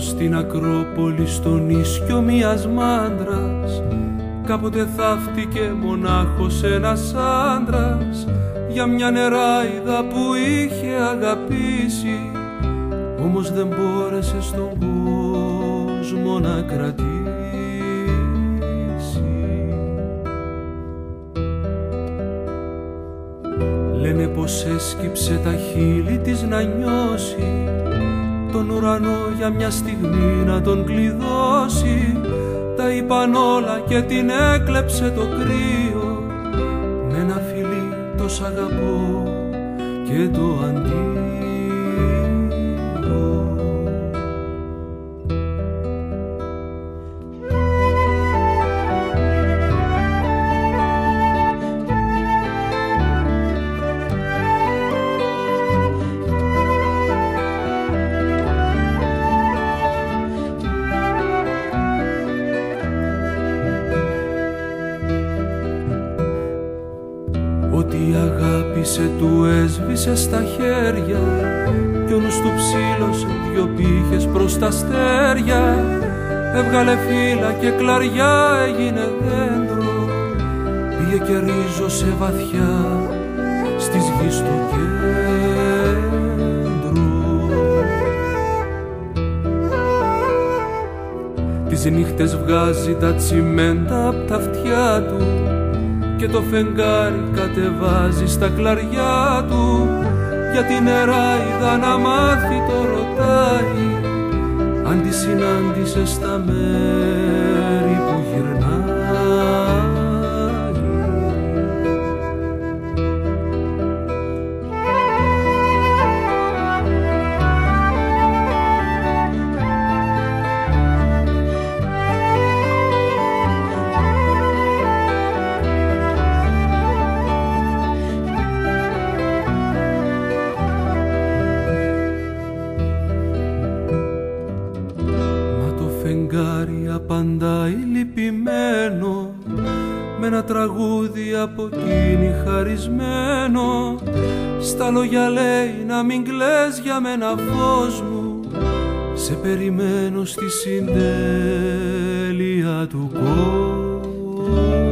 στην Ακρόπολη, στον ίσιο μιας μάντρας. Κάποτε θαύτηκε μονάχος ένας άντρας για μια νεράιδα που είχε αγαπήσει, όμως δεν μπόρεσε στον κόσμο να κρατήσει. Λένε πως έσκυψε τα χείλη της να νιώσει τον ουρανό για μια στιγμή να τον κλειδώσει. Τα είπαν όλα και την έκλεψε το κρύο με ένα φιλί, το σ' αγαπώ και το αντίο. Του έσβησε στα χέρια κι όλους του ψήλωσε δυο πύχες προς τα αστέρια. Έβγαλε φύλλα και κλαριά έγινε δέντρο, πήγε και ρίζωσε βαθιά στις γης στο κέντρο. Τις νύχτες βγάζει τα τσιμέντα απ' τα αυτιά του και το φεγγάρι κατεβάζει στα κλαριά του. Για την νεράιδα να μάθει το ρωτάει, αν τη συνάντησε στα μέρη που γυρνάει. Τραγούδι από εκείνη χαρισμένο, στα λόγια λέει να μην κλαις για μένα φως μου, σε περιμένω στη συντέλεια του κόσμου.